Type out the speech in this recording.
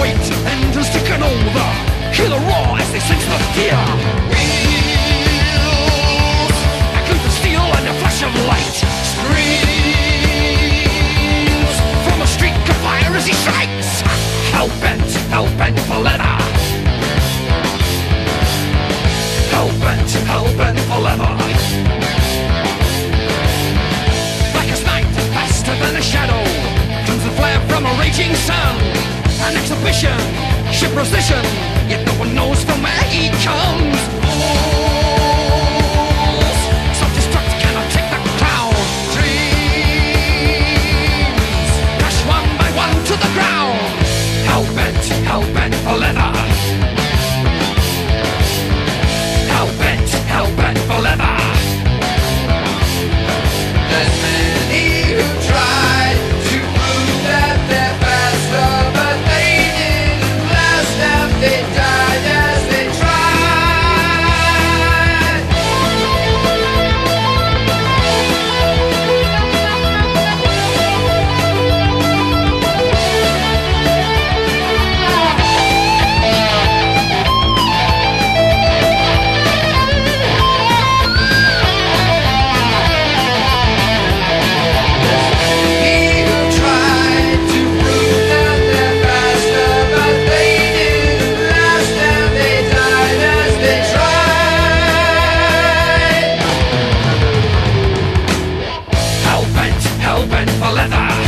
weight and has taken over. Hear the roar as they sense the fear. Wheels echoed the steel and a flash of light. Screams from a streak of fire as he strikes. Hell bent for leather. Hell bent for leather. Black as night, faster than a shadow, comes the flare from a raging sun. An exhibition, sheer precision, yet no one knows from where he comes. Fools, self-destruct cannot take the crown. Dreams crash one by one to the ground. Hell bent for leather. Hell bent for leather. There's many who tried to prove that they're faster, but they didn't last, and they died as they hell bent for leather.